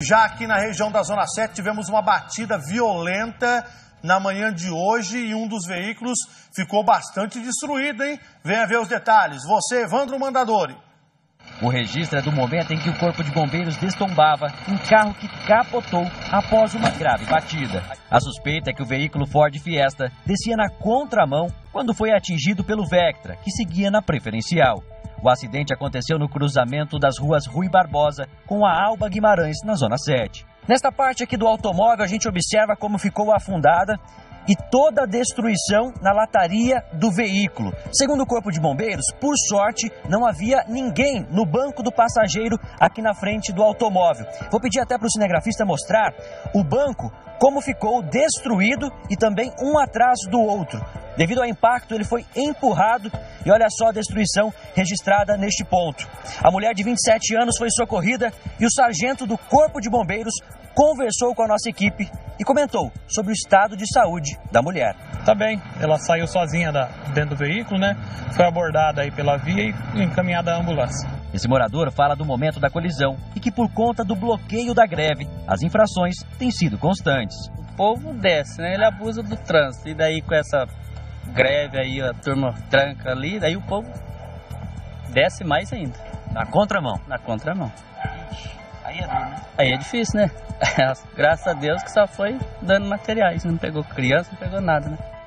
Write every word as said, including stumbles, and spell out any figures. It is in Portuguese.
Já aqui na região da Zona sete tivemos uma batida violenta na manhã de hoje e um dos veículos ficou bastante destruído, hein? Venha ver os detalhes. Você, Evandro Mandadori. O registro é do momento em que o Corpo de Bombeiros destombava um carro que capotou após uma grave batida. A suspeita é que o veículo Ford Fiesta descia na contramão quando foi atingido pelo Vectra, que seguia na preferencial. O acidente aconteceu no cruzamento das ruas Rui Barbosa com a Alba Guimarães, na Zona sete. Nesta parte aqui do automóvel, a gente observa como ficou afundada e toda a destruição na lataria do veículo. Segundo o Corpo de Bombeiros, por sorte, não havia ninguém no banco do passageiro aqui na frente do automóvel. Vou pedir até para o cinegrafista mostrar o banco, como ficou destruído e também um atrás do outro. Devido ao impacto, ele foi empurrado e olha só a destruição registrada neste ponto. A mulher de vinte e sete anos foi socorrida e o sargento do Corpo de Bombeiros conversou com a nossa equipe e comentou sobre o estado de saúde da mulher. Tá bem, ela saiu sozinha da, dentro do veículo, né? Foi abordada aí pela via e encaminhada à ambulância. Esse morador fala do momento da colisão e que por conta do bloqueio da greve, as infrações têm sido constantes. O povo desce, né? Ele abusa do trânsito e daí com essa greve aí, a turma tranca ali, daí o povo desce mais ainda. Na contramão? Na contramão. Aí é duro, né? Aí é difícil, né? Graças a Deus que só foi dando materiais, não pegou criança, não pegou nada, né?